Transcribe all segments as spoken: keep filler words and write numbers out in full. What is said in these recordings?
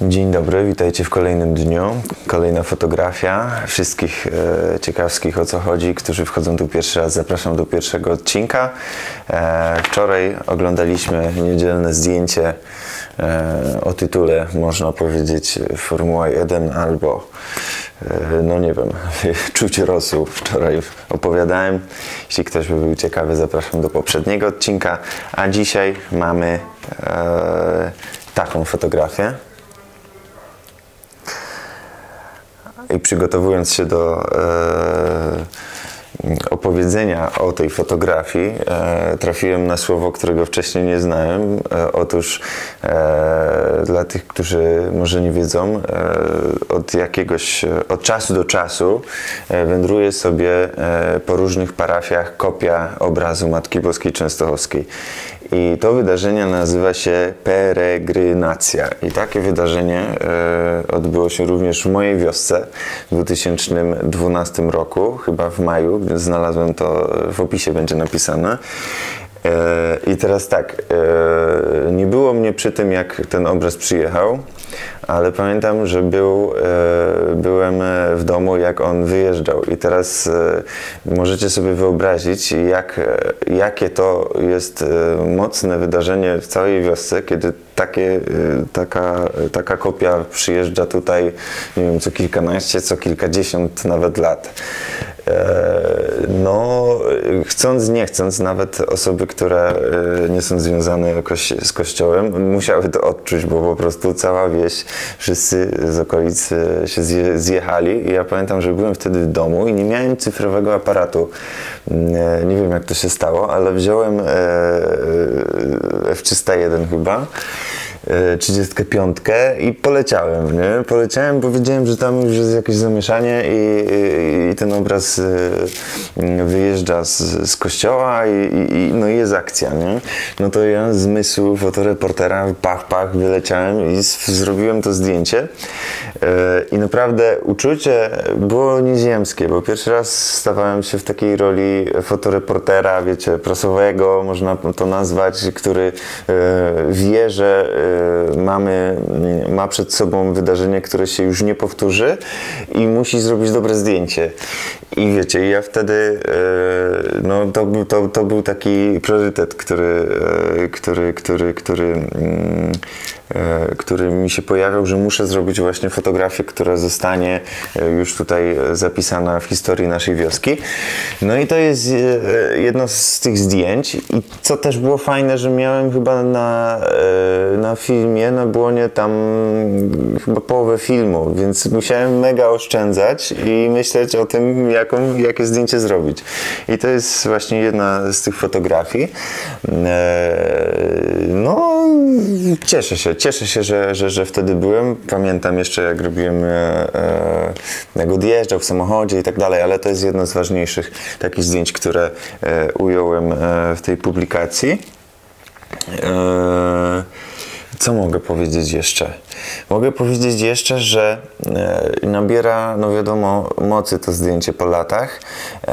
Dzień dobry, witajcie w kolejnym dniu. Kolejna fotografia. Wszystkich e, ciekawskich, o co chodzi, którzy wchodzą tu pierwszy raz, zapraszam do pierwszego odcinka. E, wczoraj oglądaliśmy niedzielne zdjęcie e, o tytule, można powiedzieć, Formuła jeden albo, e, no nie wiem, czuć rosół. Wczoraj opowiadałem. Jeśli ktoś by był ciekawy, zapraszam do poprzedniego odcinka. A dzisiaj mamy e, taką fotografię. I przygotowując się do e, opowiedzenia o tej fotografii, e, trafiłem na słowo, którego wcześniej nie znałem. E, otóż e, dla tych, którzy może nie wiedzą, e, od jakiegoś, od czasu do czasu e, wędruje sobie e, po różnych parafiach kopia obrazu Matki Boskiej Częstochowskiej. I to wydarzenie nazywa się peregrynacja. I takie wydarzenie e, odbyło się również w mojej wiosce w dwa tysiące dwunastym roku, chyba w maju, więc znalazłem to, w opisie będzie napisane. E, I teraz tak, e, nie było mnie przy tym, jak ten obraz przyjechał, ale pamiętam, że był, e, byłem w domu, jak on wyjeżdżał. I teraz e, możecie sobie wyobrazić, jak, jakie to jest e, mocne wydarzenie w całej wiosce, kiedy takie, e, taka, taka kopia przyjeżdża tutaj, nie wiem, co kilkanaście, co kilkadziesiąt nawet lat. No, chcąc, nie chcąc, nawet osoby, które nie są związane jakoś z kościołem, musiały to odczuć, bo po prostu cała wieś, wszyscy z okolic się zjechali. I ja pamiętam, że byłem wtedy w domu i nie miałem cyfrowego aparatu. Nie wiem, jak to się stało, ale wziąłem F trzysta jeden chyba, trzydziestkę piątkę i poleciałem, nie? Poleciałem, bo wiedziałem, że tam już jest jakieś zamieszanie i, i, i ten obraz wyjeżdża z, z kościoła i, i no jest akcja, nie? No to ja z zmysłu fotoreportera pach, pach wyleciałem i z, zrobiłem to zdjęcie i naprawdę uczucie było nieziemskie, bo pierwszy raz stawałem się w takiej roli fotoreportera, wiecie, prasowego, można to nazwać, który wie, że mamy, ma przed sobą wydarzenie, które się już nie powtórzy i musi zrobić dobre zdjęcie. I wiecie, ja wtedy no, to, to, to był taki priorytet, który, który, który, który, który mi się pojawiał, że muszę zrobić właśnie fotografię, która zostanie już tutaj zapisana w historii naszej wioski. No i to jest jedno z tych zdjęć. I co też było fajne, że miałem chyba na, na na filmie, na błonie tam chyba połowę filmu, więc musiałem mega oszczędzać i myśleć o tym, jaką, jakie zdjęcie zrobić. I to jest właśnie jedna z tych fotografii. No, cieszę się, cieszę się, że, że, że wtedy byłem. Pamiętam jeszcze, jak robiłem, jak odjeżdżał w samochodzie i tak dalej, ale to jest jedno z ważniejszych takich zdjęć, które ująłem w tej publikacji. Co mogę powiedzieć jeszcze? Mogę powiedzieć jeszcze, że e, nabiera, no wiadomo, mocy to zdjęcie po latach e,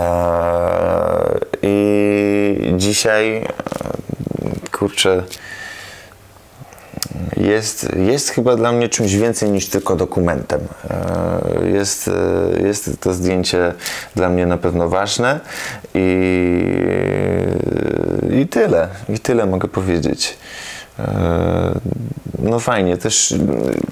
i dzisiaj, e, kurczę, Jest, jest chyba dla mnie czymś więcej niż tylko dokumentem. Jest, jest to zdjęcie dla mnie na pewno ważne i, i tyle, i tyle mogę powiedzieć. No fajnie, też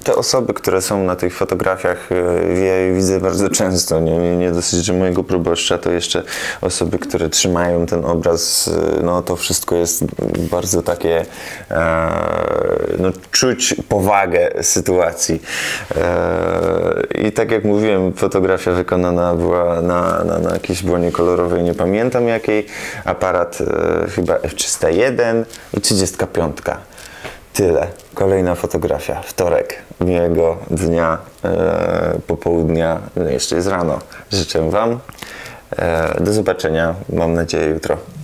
te osoby, które są na tych fotografiach, ja je widzę bardzo często, nie, nie dosyć, że mojego proboszcza, to jeszcze osoby, które trzymają ten obraz, no to wszystko jest bardzo takie, no czuć powagę sytuacji. I tak jak mówiłem, fotografia wykonana była na, na, na jakiejś błonie kolorowej, nie pamiętam jakiej, aparat chyba F trzysta jeden i trzydziestka piątka. Tyle. Kolejna fotografia. Wtorek, miłego dnia, e, popołudnia, no jeszcze jest rano. Życzę Wam. E, do zobaczenia. Mam nadzieję jutro.